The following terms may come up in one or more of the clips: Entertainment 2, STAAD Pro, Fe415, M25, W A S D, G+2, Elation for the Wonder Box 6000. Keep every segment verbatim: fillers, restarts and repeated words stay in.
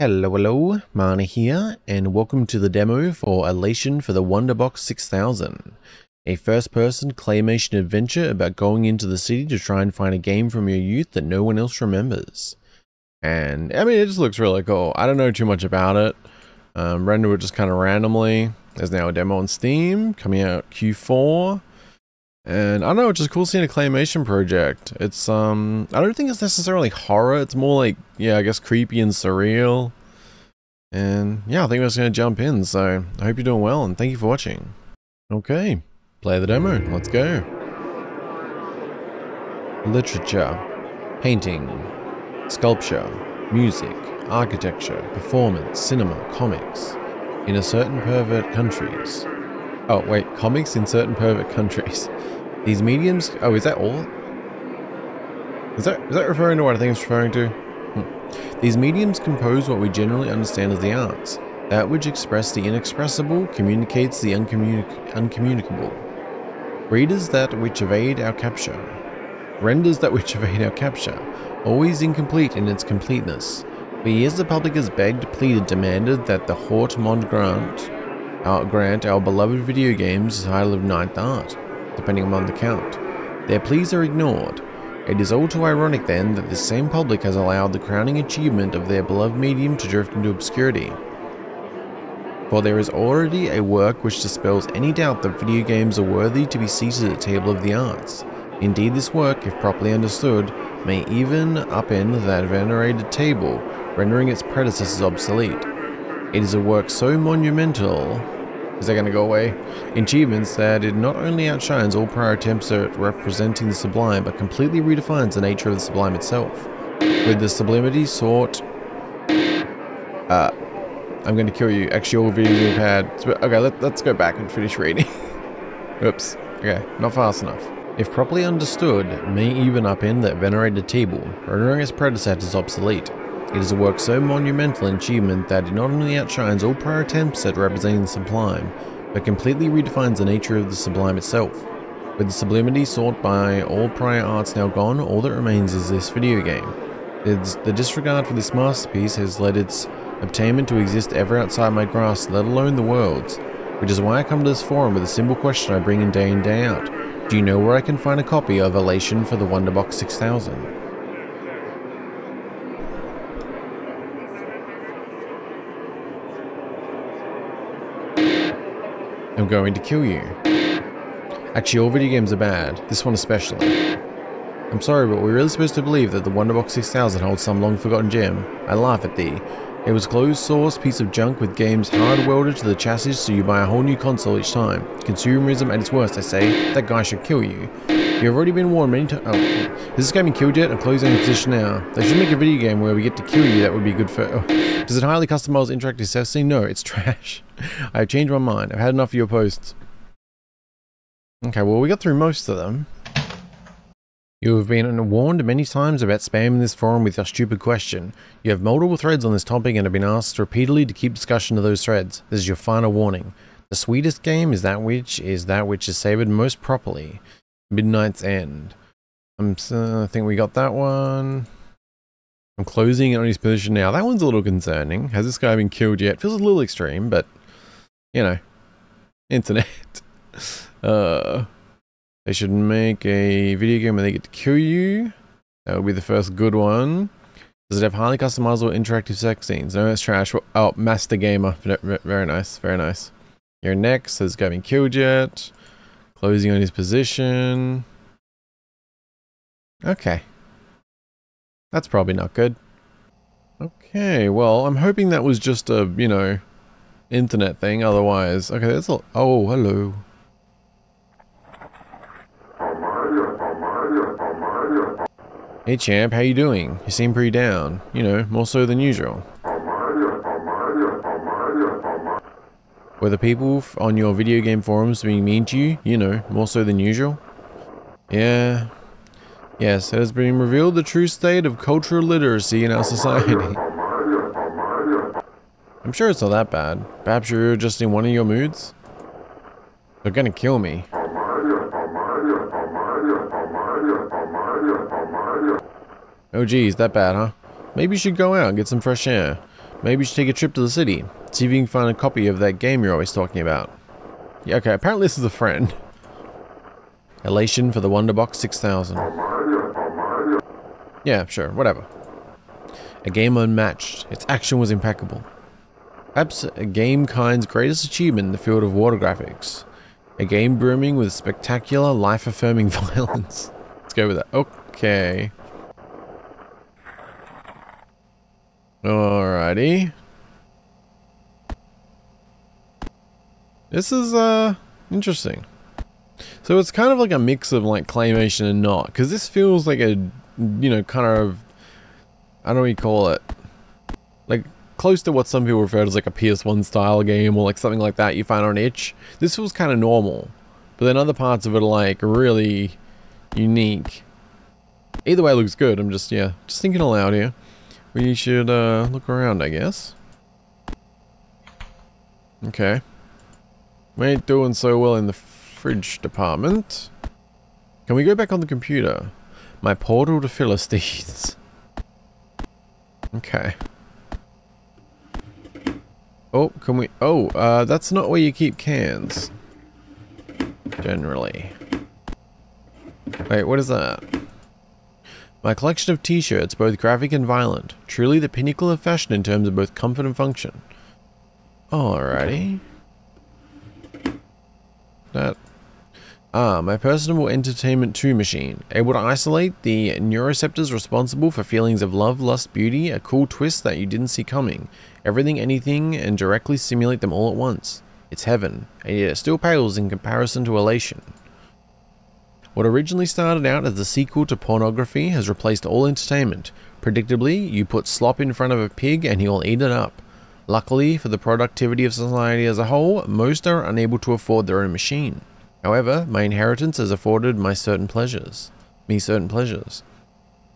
Hello, hello, Marnie here, and welcome to the demo for Elation for the Wonder Box six thousand, a first-person claymation adventure about going into the city to try and find a game from your youth that no one else remembers. And, I mean, it just looks really cool. I don't know too much about it. Um, render it just kind of randomly. There's now a demo on Steam, coming out Q four. And, I don't know, it's just cool seeing a claymation project. It's, um, I don't think it's necessarily horror. It's more like, yeah, I guess creepy and surreal. And, yeah, I think we're just going to jump in. So, I hope you're doing well, and thank you for watching. Okay, play the demo. Let's go. Literature. Painting. Sculpture. Music. Architecture. Performance. Cinema. Comics. In a certain pervert countries. Oh, wait, comics in certain pervert countries. These mediums... Oh, is that all? Is that, is that referring to what I think it's referring to? Hmm. These mediums compose what we generally understand as the arts. That which expresses the inexpressible communicates the uncommunic uncommunicable. Readers that which evade our capture. Renders that which evade our capture. Always incomplete in its completeness. For years the public has begged, pleaded, demanded that the haute monde grant... Our grant our beloved video games the title of ninth art, depending upon the count. Their pleas are ignored. It is all too ironic then that this same public has allowed the crowning achievement of their beloved medium to drift into obscurity. For there is already a work which dispels any doubt that video games are worthy to be seated at the table of the arts. Indeed this work, if properly understood, may even upend that venerated table, rendering its predecessors obsolete. It is a work so monumental, is that going to go away, achievements that it not only outshines all prior attempts at representing the sublime, but completely redefines the nature of the sublime itself. With the sublimity sought, uh, I'm going to kill you, actually all video you've had, okay, let, let's go back and finish reading. Oops, okay, not fast enough. If properly understood, may even upend that venerated table, rendering its predecessors obsolete. It is a work so monumental in achievement that it not only outshines all prior attempts at representing the sublime, but completely redefines the nature of the sublime itself. With the sublimity sought by all prior arts now gone, all that remains is this video game. It's the disregard for this masterpiece has led its attainment to exist ever outside my grasp, let alone the world's, which is why I come to this forum with a simple question I bring in day in day out. Do you know where I can find a copy of Elation for the Wonder Box six thousand? I'm going to kill you. Actually, all video games are bad, this one especially. I'm sorry, but we're really supposed to believe that the Wonder Box six thousand holds some long-forgotten gem. I laugh at thee. It was a closed-source piece of junk with games hard-welded to the chassis so you buy a whole new console each time. Consumerism at its worst, I say. That guy should kill you. You've already been warned many times. Oh, has this game been killed yet? I'm closing the position now. They should make a video game where we get to kill you. That would be good for... Oh. Does it highly customize interactive stuff? See, no, it's trash. I've changed my mind. I've had enough of your posts. Okay, well, we got through most of them. You have been warned many times about spamming this forum with your stupid question. You have multiple threads on this topic and have been asked repeatedly to keep discussion to those threads. This is your final warning. The sweetest game is that which is that which is savored most properly. Midnight's End. I'm, uh, I think we got that one. I'm closing in on his position now. That one's a little concerning. Has this guy been killed yet? Feels a little extreme, but you know, internet. uh, they should make a video game where they get to kill you. That would be the first good one. Does it have highly customizable interactive sex scenes? No, that's trash. Oh, Master Gamer. Very nice. Very nice. You're next. Has this guy been killed yet? Closing on his position. Okay. That's probably not good. Okay, well, I'm hoping that was just a, you know, internet thing, otherwise... Okay, that's a... Oh, hello. Hey champ, how you doing? You seem pretty down. You know, more so than usual. Were the people on your video game forums being mean to you? You know, more so than usual? Yeah. Yes, it has been revealed the true state of cultural literacy in our society. I'm sure it's not that bad. Perhaps you're just in one of your moods? They're gonna kill me. Oh geez, that bad, huh? Maybe you should go out and get some fresh air. Maybe you should take a trip to the city. See if you can find a copy of that game you're always talking about. Yeah, okay, apparently this is a friend. Elation for the Wonder Box six thousand. Yeah, sure, whatever. A game unmatched. Its action was impeccable. Perhaps a game kind's greatest achievement in the field of water graphics. A game brimming with spectacular, life-affirming violence. Let's go with that. Okay. Alrighty. This is, uh, interesting. So it's kind of like a mix of, like, claymation and not. Because this feels like a, you know, kind of... I don't know what you call it. Like, close to what some people refer to as, like, a P S one style game or, like, something like that you find on itch. This feels kind of normal. But then other parts of it are, like, really unique. Either way, it looks good. I'm just, yeah, just thinking aloud here. We should, uh, look around, I guess. Okay. We ain't doing so well in the fridge department. Can we go back on the computer? My portal to Philistines. Okay. Oh, can we... Oh, uh, that's not where you keep cans. Generally. Wait, what is that? My collection of t-shirts, both graphic and violent. Truly the pinnacle of fashion in terms of both comfort and function. Alrighty. That. Ah, my personal Entertainment two machine. Able to isolate the neuroreceptors responsible for feelings of love, lust, beauty, a cool twist that you didn't see coming. Everything, anything, and directly simulate them all at once. It's heaven, and yet it still pales in comparison to Elation. What originally started out as the sequel to pornography has replaced all entertainment. Predictably, you put slop in front of a pig and he'll eat it up. Luckily for the productivity of society as a whole, most are unable to afford their own machine. However, my inheritance has afforded my certain pleasures. Me certain pleasures.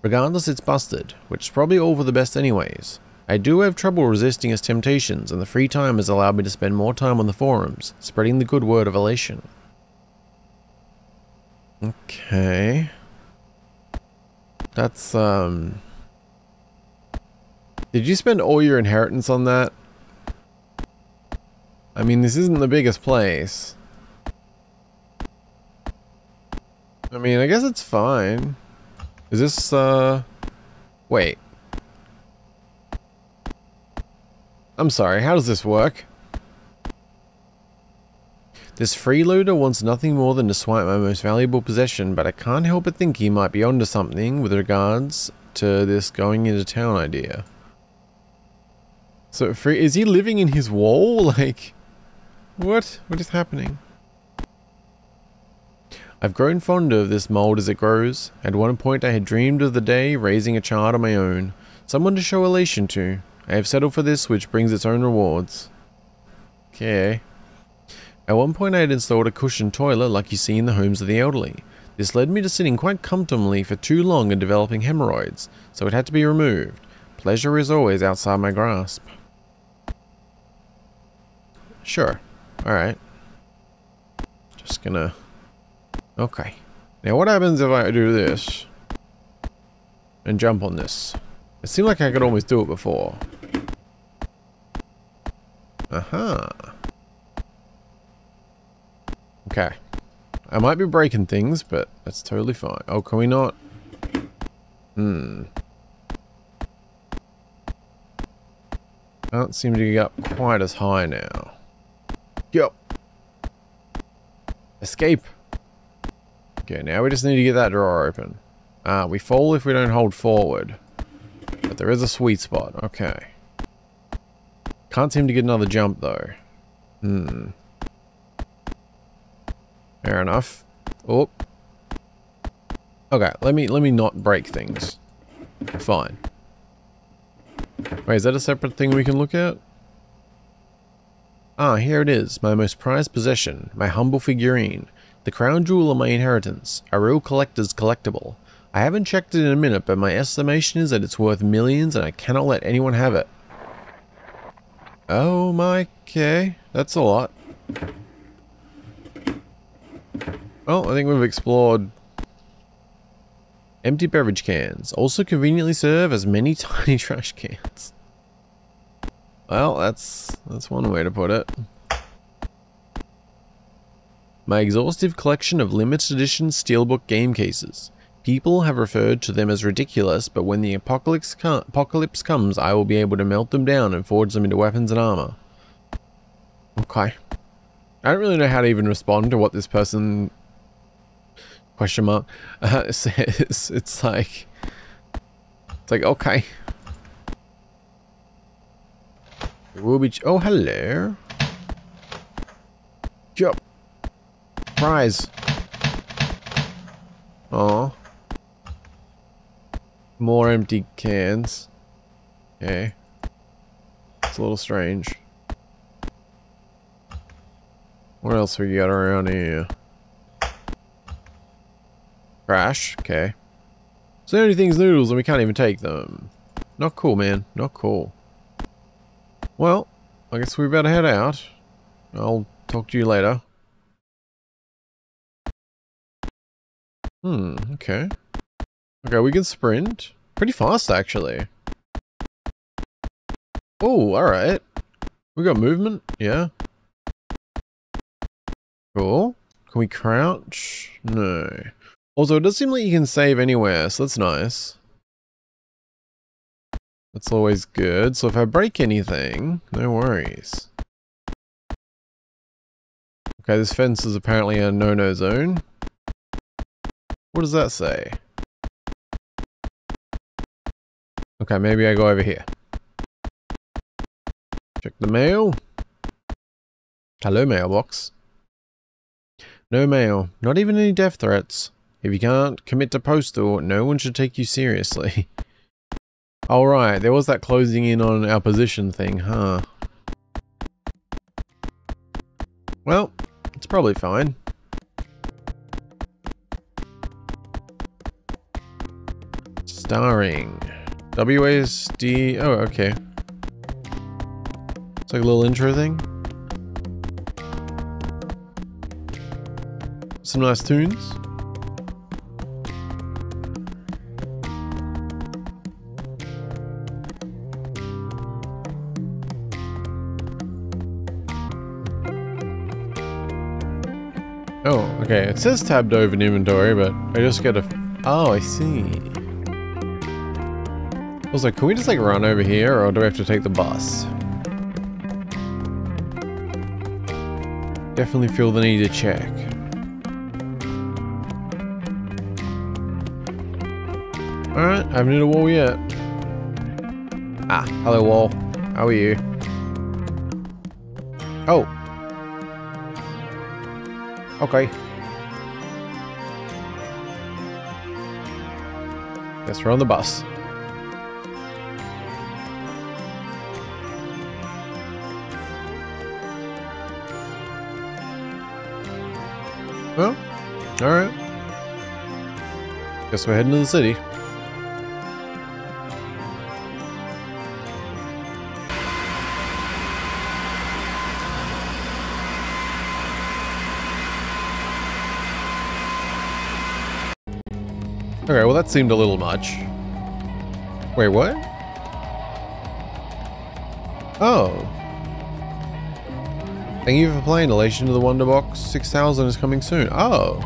Regardless, it's busted, which is probably all for the best anyways. I do have trouble resisting its temptations, and the free time has allowed me to spend more time on the forums, spreading the good word of Elation. Okay. That's, um... Did you spend all your inheritance on that? I mean, this isn't the biggest place. I mean, I guess it's fine. Is this, uh... Wait. I'm sorry, how does this work? This freeloader wants nothing more than to swipe my most valuable possession, but I can't help but think he might be onto something with regards to this going into town idea. So, free, is he living in his wall? Like, what? What is happening? I've grown fonder of this mold as it grows. At one point I had dreamed of the day raising a child of my own. Someone to show Elation to. I have settled for this, which brings its own rewards. Okay. At one point I had installed a cushioned toilet like you see in the homes of the elderly. This led me to sitting quite comfortably for too long and developing hemorrhoids, so it had to be removed. Pleasure is always outside my grasp. Sure. Alright. Just gonna... Okay. Now what happens if I do this? And jump on this? It seemed like I could almost do it before. Aha. Uh-huh. Okay. I might be breaking things, but that's totally fine. Oh, can we not? Hmm. I don't seem to get up quite as high now. Yup. Escape. Okay, now we just need to get that drawer open. Ah, uh, we fall if we don't hold forward. But there is a sweet spot. Okay. Can't seem to get another jump, though. Hmm. Fair enough. Oh. Okay, let me let me not break things. Fine. Wait, is that a separate thing we can look at? Ah, here it is. My most prized possession. My humble figurine. The crown jewel of my inheritance. A real collector's collectible. I haven't checked it in a minute, but my estimation is that it's worth millions and I cannot let anyone have it. Oh my, okay. That's a lot. Well, I think we've explored. Empty beverage cans also conveniently serve as many tiny trash cans. Well, that's that's one way to put it. My exhaustive collection of limited edition steelbook game cases. People have referred to them as ridiculous, but when the apocalypse, com apocalypse comes, I will be able to melt them down and forge them into weapons and armor. Okay. I don't really know how to even respond to what this person... question mark. Uh, says. It's like... It's like, okay. It will be... Ch oh, hello. Yup. Prize. Oh. More empty cans. Okay. It's a little strange. What else we got around here? Crash. Okay. So the only thing's noodles and we can't even take them. Not cool, man. Not cool. Well, I guess we better head out. I'll talk to you later. Hmm, okay. Okay, we can sprint. Pretty fast, actually. Oh, alright. We got movement, yeah. Cool. Can we crouch? No. Also, it does seem like you can save anywhere, so that's nice. That's always good. So if I break anything, no worries. Okay, this fence is apparently a no-no zone. What does that say? Okay, maybe I go over here. Check the mail. Hello, mailbox. No mail. Not even any death threats. If you can't commit to postal, no one should take you seriously. Alright, there was that closing in on our position thing, huh? Well, it's probably fine. Starring W A S D. Oh, okay. It's like a little intro thing. Some nice tunes. Oh, okay. It says tabbed over in inventory, but I just got a. Oh, I see. Also, can we just like run over here, or do we have to take the bus? Definitely feel the need to check. Alright, I haven't hit a wall yet. Ah, hello wall. How are you? Oh. Okay. Guess we're on the bus. Well, alright. Guess we're heading to the city. Okay, well that seemed a little much. Wait, what? Oh. Thank you for playing. Elation for the Wonder Box six thousand is coming soon. Oh.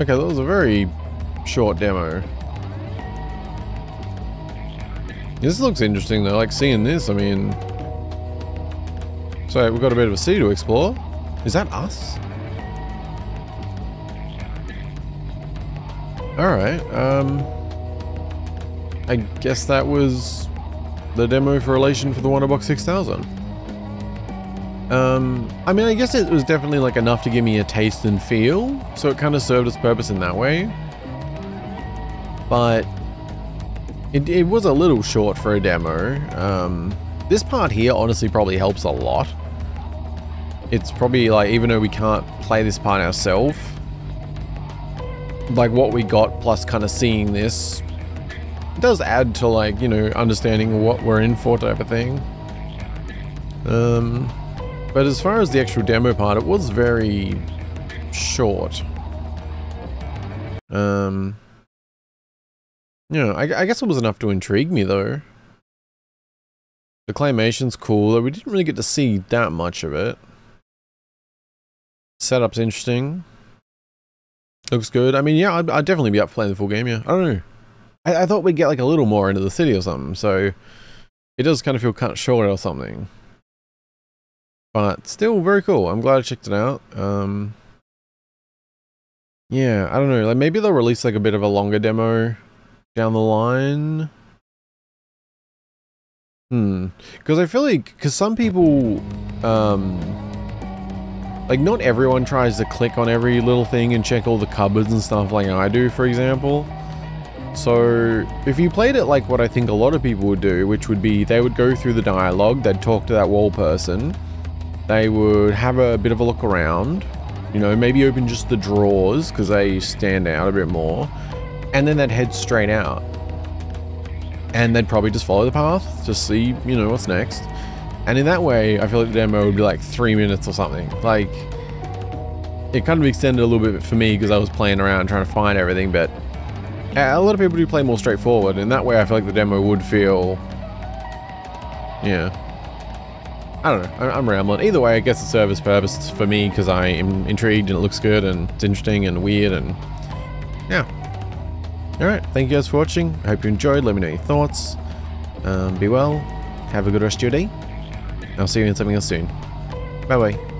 Okay, that was a very short demo. This looks interesting though, like seeing this, I mean... So we've got a bit of a sea to explore. Is that us? Alright, um... I guess that was... the demo for Elation for the Wonder Box six thousand. Um, I mean, I guess it was definitely like enough to give me a taste and feel, so it kind of served its purpose in that way. But it, it was a little short for a demo. Um, this part here honestly probably helps a lot. It's probably like, even though we can't play this part ourselves, like what we got plus kind of seeing this does add to, like, you know, understanding what we're in for type of thing. Um, but as far as the actual demo part, it was very short. Um, you know, I, I guess it was enough to intrigue me though. The claymation's cool, though we didn't really get to see that much of it. Setup's interesting. Looks good. I mean, yeah, I'd, I'd definitely be up playing the full game, yeah. I don't know. I, I thought we'd get like a little more into the city or something, so it does kind of feel kind of short or something. But still very cool. I'm glad I checked it out. Um, yeah, I don't know. Like maybe they'll release like a bit of a longer demo down the line. Hmm. Because I feel like, because some people, um, like not everyone tries to click on every little thing and check all the cupboards and stuff like I do, for example. So if you played it like what I think a lot of people would do, which would be they would go through the dialogue, they'd talk to that wall person, they would have a bit of a look around, you know, maybe open just the drawers because they stand out a bit more, and then they'd head straight out. And they'd probably just follow the path, just see, you know, what's next. And in that way, I feel like the demo would be like three minutes or something. Like, it kind of extended a little bit for me because I was playing around trying to find everything, but a lot of people do play more straightforward. And that way, I feel like the demo would feel, yeah. I don't know, I'm rambling. Either way, I guess it serves purpose for me because I am intrigued and it looks good and it's interesting and weird and yeah. Alright, thank you guys for watching. I hope you enjoyed. Let me know your thoughts. Um, be well. Have a good rest of your day. I'll see you in something else soon. Bye bye.